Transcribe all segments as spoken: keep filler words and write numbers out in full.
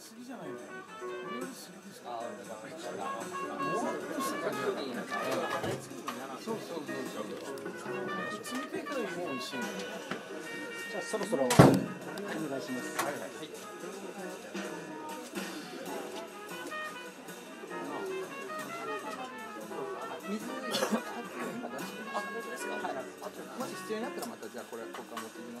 杉じゃないんだよ。俺より杉ですか。もっとした感じだね。そうそうそうそう。冷たいからもう美味しいんだよ。じゃあそろそろお願いします。はいはい。必要になったらまたじゃあこれここから持ってきます。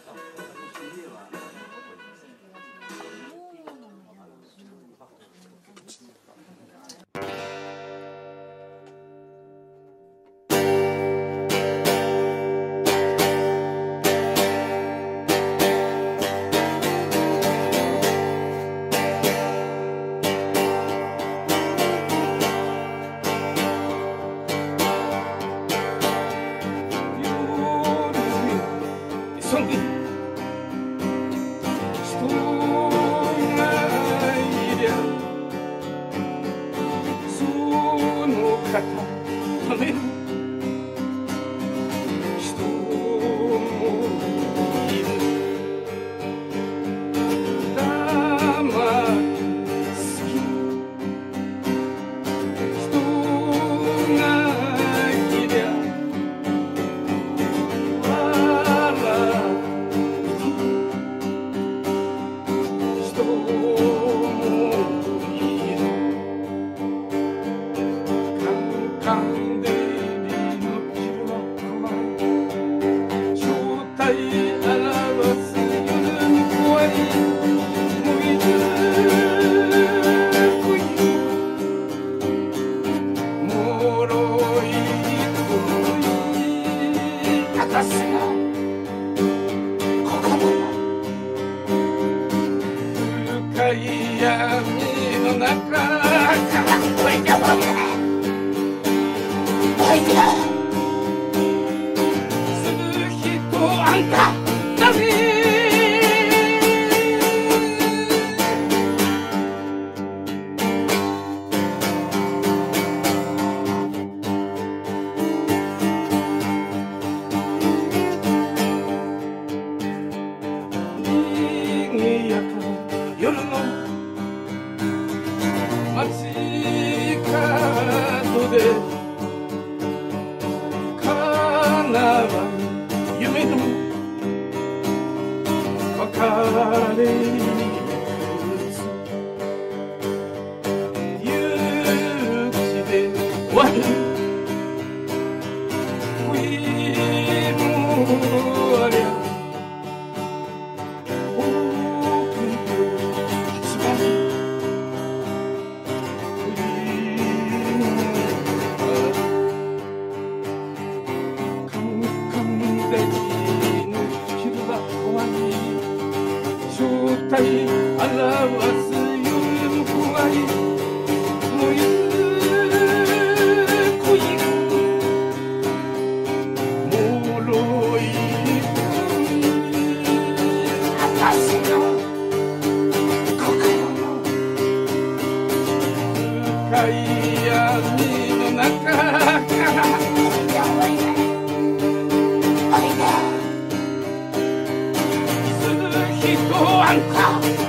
Oh, I'm proud.